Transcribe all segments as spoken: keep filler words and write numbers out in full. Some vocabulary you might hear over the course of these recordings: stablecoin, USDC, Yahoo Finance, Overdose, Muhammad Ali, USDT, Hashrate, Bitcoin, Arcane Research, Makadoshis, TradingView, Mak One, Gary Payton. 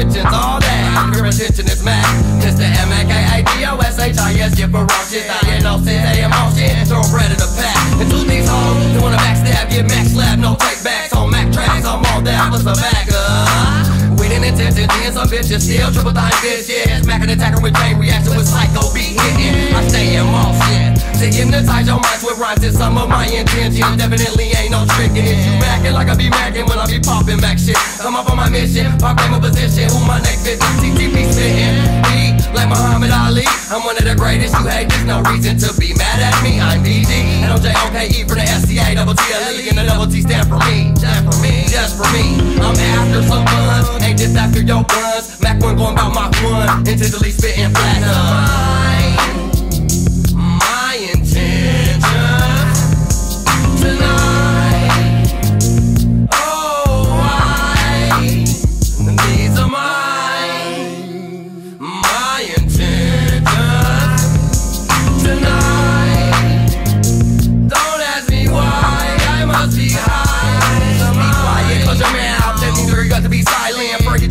intentions, all that. I'm your attentionist, Mac. Mister M A K A D O S H I S, you're ferocious. I ain't no sin, I am all shit. Throw bread in the pack. And to these hoes, you wanna backstab, get max slap, no take backs. On Mac tracks, I'm all that, I was a backer. We didn't intend to end some bitches, still triple thine bitch, yeah. Smacking, attacking with chain reaction with psycho beat hitting. I stay in all shit. To hypnotize your minds with rhymes is some of my intention. Definitely ain't no tricking. You mackin' like I be mackin' when I be poppin' back shit. Come up on my mission, pop game of position. Who my next bitch? T T P spittin'. Be like Muhammad Ali. I'm one of the greatest. You hate, there's no reason to be mad at me. I'm D D and I'm J O K E for the S C A double T L E. And the double T stand for me. Stand for me. Just for me. I'm after some buns. Ain't just after your buns. Mak One going about Mak One. Intentionally spittin' flat.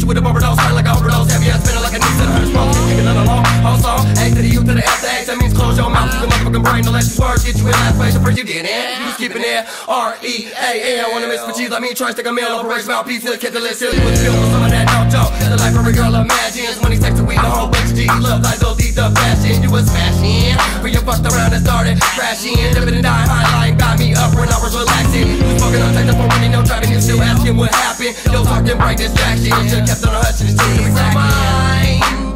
With a overdose, turn like an overdose, heavy ass spinner like a nigga to her smoke. Taking another long, whole song, A to the U to the S to H. That means close your mouth to the motherfucking brain. Don't let you swerve, get you in last place, first you did it. You was keeping it R E A L. Wanna miss for cheese, like me, try to stick a meal, operation mouthpiece, still kept the lid silly with the bill for some of that don't joke. The life every girl imagines, money, sex, and weed, the whole bunch of G. Love, like those these the fashion, you was smashing. When you fucked around and started crashing, dipping and dying, high lying, got me up when I was relaxing. You was fucking on tech, for running, no driving, you still asking what happened. Yo, talking, break this track shit. Should've kept on hutching and still coming back mine.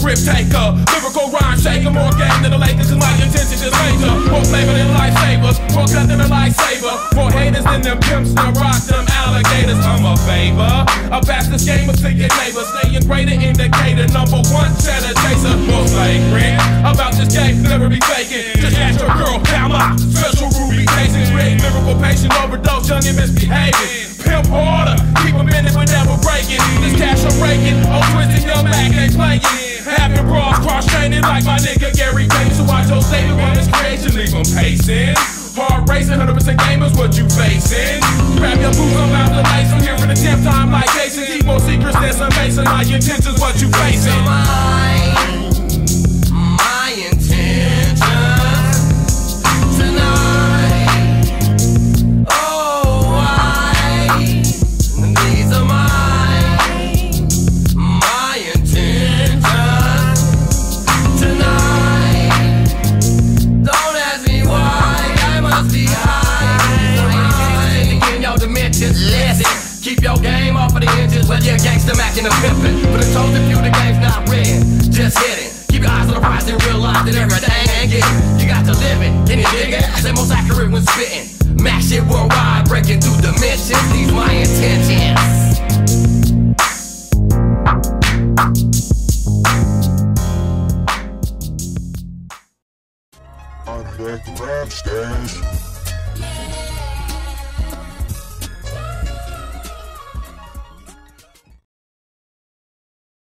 Grip taker, lyrical rhyme shaker, more game than the Lakers, cause my intention is major. More flavor than lifesavers, more cut than a lifesaver. More haters than them pimps, them rocks, them alligators. I'm a favor, a fastest gamer to your neighbor. Staying greater indicator, number one cheddar chaser. More flagrant, about this game, never be faking. Just ask your girl, how my special ruby cases. Red lyrical patient, overdose, young and misbehaving. Pimp harder, keep a minute but never breaking. This cash I'm breaking, oh twisting your Mac, they playing. Having bras cross-training like my nigga Gary Payton. So watch your statement when it's creation, leave them pacing. Hard racing, one hundred percent gamers, what you facing? Grab your boots, I'm out the lights. I'm here for the tenth time like Jason. Keep more secrets than some Mason. My intentions, what you facing? Keep your game off of the engines, whether you're gangsta mackin' or pimpin'. For the chosen few, the game's not red, just hit it. Keep your eyes on the prize and realize that everything ain't getting. You got to live it, can you dig it? They most accurate when spittin'. Mac shit worldwide, breaking through dimensions. These my intentions. I'm back rap stage.